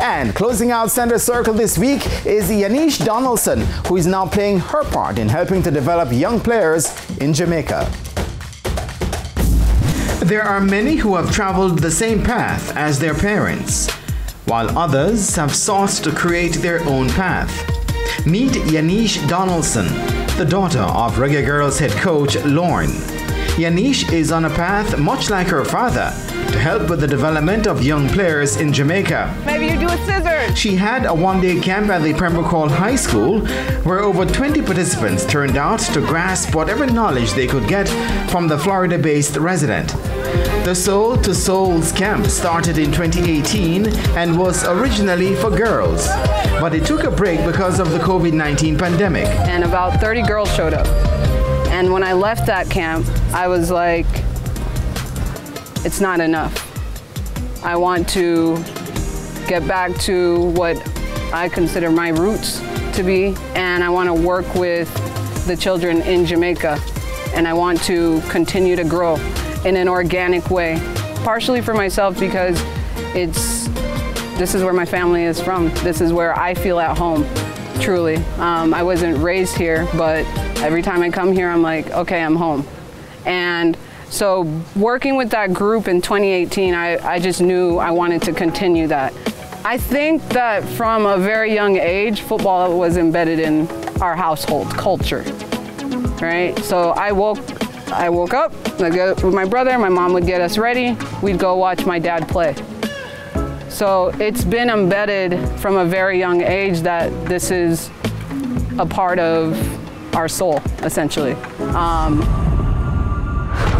And closing out Centre Circle this week is Yaneash Donaldson, who is now playing her part in helping to develop young players in Jamaica. There are many who have traveled the same path as their parents, while others have sought to create their own path. Meet Yaneash Donaldson, the daughter of Reggae Girls head coach Lorne. Yaneash is on a path much like her father to help with the development of young players in Jamaica. Maybe you do a scissors. She had a one-day camp at the Pembroke Hall High School where over 20 participants turned out to grasp whatever knowledge they could get from the Florida-based resident. The Soul to Souls camp started in 2018 and was originally for girls, but it took a break because of the COVID-19 pandemic. And about 30 girls showed up. And when I left that camp, I was like, it's not enough. I want to get back to what I consider my roots to be, and I want to work with the children in Jamaica, and I want to continue to grow in an organic way, partially for myself because this is where my family is from. This is where I feel at home, truly. I wasn't raised here, but every time I come here, I'm like, okay, I'm home. And so working with that group in 2018, I just knew I wanted to continue that. I think that from a very young age, football was embedded in our household culture, right? So I woke up, I'd go with my brother, my mom would get us ready, we'd go watch my dad play. So it's been embedded from a very young age that this is a part of our soul, essentially.